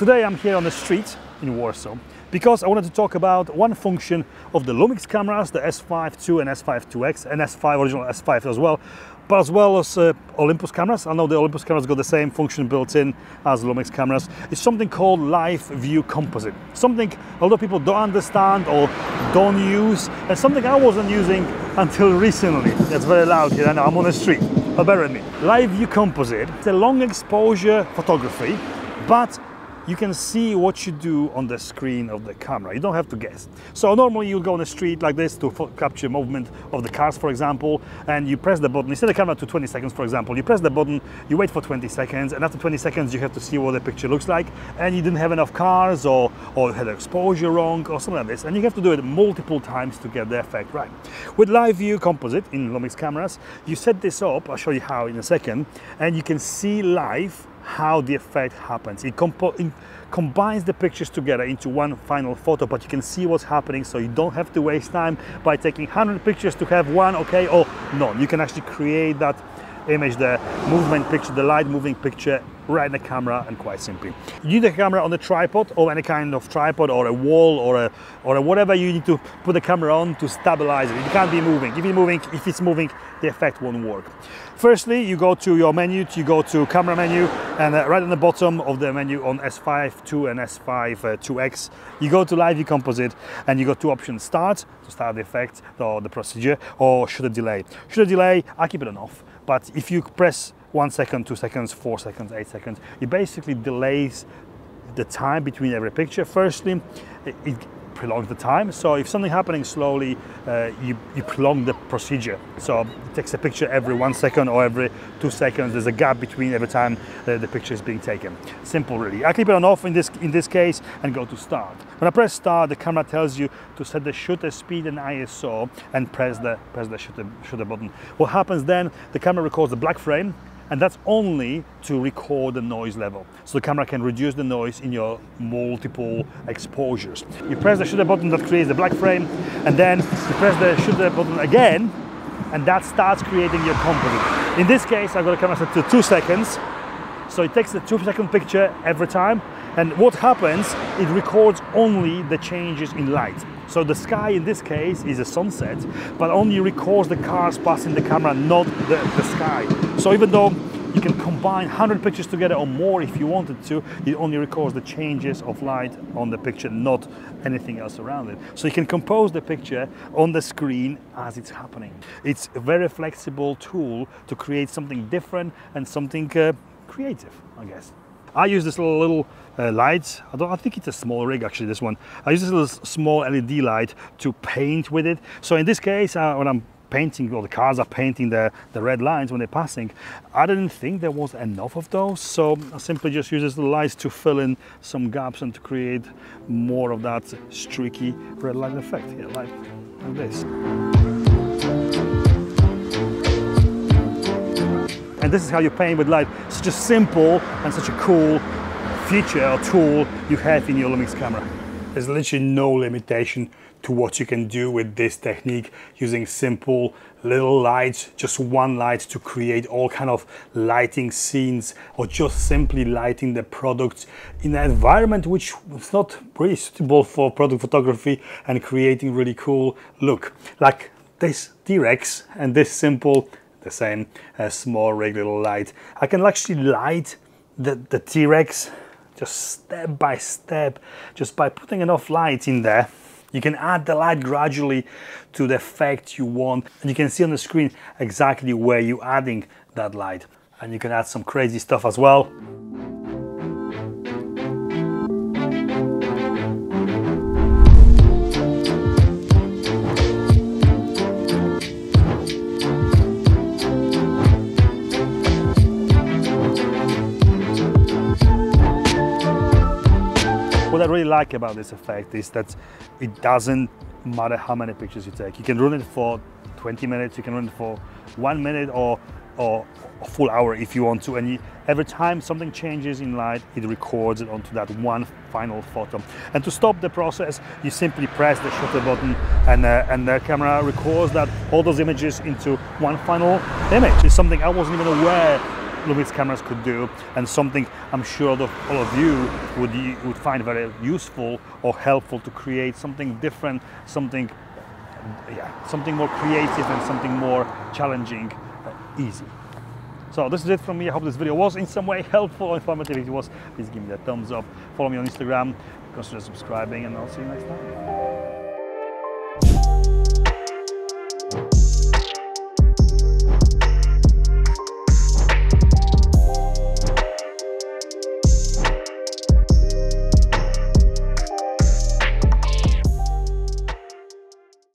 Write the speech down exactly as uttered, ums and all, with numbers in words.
Today I'm here on the street in Warsaw because I wanted to talk about one function of the Lumix cameras, the S five two and S five two X and S five, original S five as well, but as well as uh, Olympus cameras. I know the Olympus cameras got the same function built in as Lumix cameras. It's something called Live View Composite, something a lot of people don't understand or don't use, and something I wasn't using until recently. That's very loud here, I know, I'm on the street, but bear with me. Live View Composite, it's a long exposure photography, but you can see what you do on the screen of the camera. You don't have to guess. So normally you go on the street like this to capture movement of the cars, for example, and you press the button. You set the camera to twenty seconds, for example. You press the button, you wait for twenty seconds, and after twenty seconds you have to see what the picture looks like, and you didn't have enough cars or, or had exposure wrong or something like this, and you have to do it multiple times to get the effect right. With Live View Composite in Lumix cameras, you set this up, I'll show you how in a second, and you can see live how the effect happens. It, compo it combines the pictures together into one final photo, but you can see what's happening, so you don't have to waste time by taking one hundred pictures to have one, okay, or none. You can actually create that image, the movement picture, the light moving picture, right in the camera, and quite simply. You need the camera on a tripod or any kind of tripod or a wall or a, or a whatever you need to put the camera on to stabilize it. It can't be moving. If it's moving, if it's moving, the effect won't work. Firstly, you go to your menu, you go to camera menu, and uh, right on the bottom of the menu on S five two and S five two X, you go to Live View Composite, and you got two options: start to start the effect or the procedure, or shoot a delay. Shoot a delay, I keep it on off. But if you press one second, two seconds, four seconds, eight seconds, it basically delays the time between every picture. Firstly, it, it prolongs the time. So if something's happening slowly, uh, you, you prolong the procedure. So it takes a picture every one second or every two seconds. There's a gap between every time uh, the picture is being taken. Simple, really. I keep it on off in this, in this case, and go to start. When I press start, the camera tells you to set the shutter speed and I S O and press the, press the shutter, shutter button. What happens then, the camera records the black frame, and that's only to record the noise level. So the camera can reduce the noise in your multiple exposures. You press the shutter button, that creates the black frame, and then you press the shutter button again, and that starts creating your composite. In this case, I've got a camera set to two seconds, so it takes a two second picture every time, and what happens, it records only the changes in light. So the sky in this case is a sunset, but only records the cars passing the camera, not the, the sky. So even though you can combine one hundred pictures together or more if you wanted to, it only records the changes of light on the picture, not anything else around it. So you can compose the picture on the screen as it's happening. It's a very flexible tool to create something different and something uh, creative, I guess. I use this little, little uh, light. I, don't, I think it's a small rig, actually, this one. I use this little small L E D light to paint with it. So in this case, uh, when I'm painting, or the cars are painting the, the red lines when they're passing, I didn't think there was enough of those. So I simply just use this little light to fill in some gaps and to create more of that streaky red light effect here, like, like this. And this is how you paint with light. Such a simple and such a cool feature or tool you have in your Lumix camera. There's literally no limitation to what you can do with this technique using simple little lights, just one light to create all kind of lighting scenes, or just simply lighting the products in an environment which is not really suitable for product photography and creating really cool look. Like this T Rex and this simple the same uh, small regular light. I can actually light the, the T Rex just step by step, just by putting enough light in there. You can add the light gradually to the effect you want, and you can see on the screen exactly where you're adding that light. And you can add some crazy stuff as well. What I really like about this effect is that it doesn't matter how many pictures you take. You can run it for twenty minutes, you can run it for one minute or, or a full hour if you want to, and you, every time something changes in light, it records it onto that one final photo. And to stop the process, you simply press the shutter button, and, uh, and the camera records that, all those images into one final image. It's something I wasn't even aware Lumix cameras could do, and something I'm sure that all of you would, would find very useful or helpful to create something different, something, yeah, something more creative and something more challenging, uh, easy. So this is it from me. I hope this video was in some way helpful or informative. If it was, please give me a thumbs up. Follow me on Instagram, consider subscribing, and I'll see you next time.